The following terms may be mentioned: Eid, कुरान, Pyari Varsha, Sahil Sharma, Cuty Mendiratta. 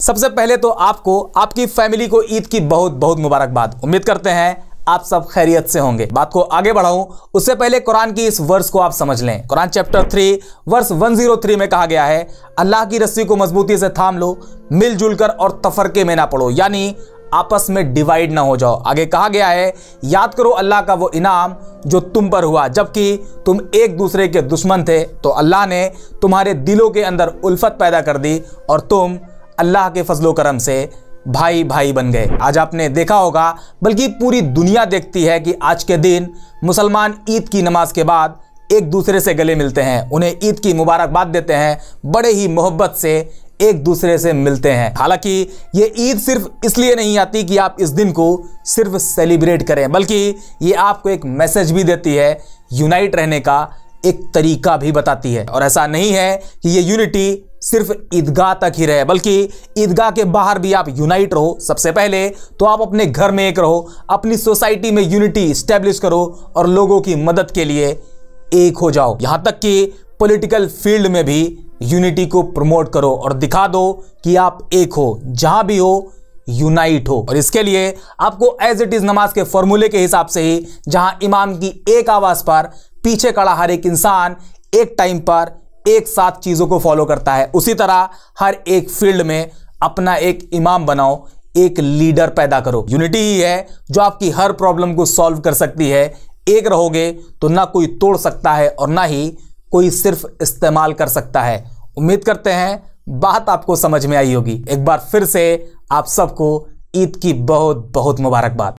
सबसे पहले तो आपको, आपकी फैमिली को ईद की बहुत बहुत मुबारकबाद। उम्मीद करते हैं आप सब खैरियत से होंगे। बात को आगे बढ़ाऊं उससे पहले कुरान की इस वर्स को आप समझ लें। कुरान चैप्टर 3 वर्स 103 में कहा गया है, अल्लाह की रस्सी को मजबूती से थाम लो, मिलजुल कर और तफरके में ना पड़ो, यानी आपस में डिवाइड ना हो जाओ। आगे कहा गया है, याद करो अल्लाह का वो इनाम जो तुम पर हुआ जबकि तुम एक दूसरे के दुश्मन थे, तो अल्लाह ने तुम्हारे दिलों के अंदर उल्फत पैदा कर दी और तुम अल्लाह के फजलो करम से भाई भाई बन गए। आज आपने देखा होगा, बल्कि पूरी दुनिया देखती है कि आज के दिन मुसलमान ईद की नमाज के बाद एक दूसरे से गले मिलते हैं, उन्हें ईद की मुबारकबाद देते हैं, बड़े ही मोहब्बत से एक दूसरे से मिलते हैं। हालांकि ये ईद सिर्फ इसलिए नहीं आती कि आप इस दिन को सिर्फ सेलिब्रेट करें, बल्कि ये आपको एक मैसेज भी देती है, यूनाइट रहने का एक तरीका भी बताती है। और ऐसा नहीं है कि ये यूनिटी सिर्फ ईदगाह तक ही रहे, बल्कि ईदगाह के बाहर भी आप यूनाइट रहो। सबसे पहले तो आप अपने घर में एक रहो, अपनी सोसाइटी में यूनिटी स्टैब्लिश करो और लोगों की मदद के लिए एक हो जाओ। यहाँ तक कि पॉलिटिकल फील्ड में भी यूनिटी को प्रमोट करो और दिखा दो कि आप एक हो, जहां भी हो यूनाइट हो। और इसके लिए आपको एज इट इज नमाज के फॉर्मूले के हिसाब से ही, जहां इमाम की एक आवाज पर पीछे खड़ा हर एक इंसान एक टाइम पर एक साथ चीजों को फॉलो करता है, उसी तरह हर एक फील्ड में अपना एक इमाम बनाओ, एक लीडर पैदा करो। यूनिटी ही है जो आपकी हर प्रॉब्लम को सॉल्व कर सकती है। एक रहोगे तो ना कोई तोड़ सकता है और ना ही कोई सिर्फ इस्तेमाल कर सकता है। उम्मीद करते हैं बात आपको समझ में आई होगी। एक बार फिर से आप सबको ईद की बहुत बहुत मुबारकबाद।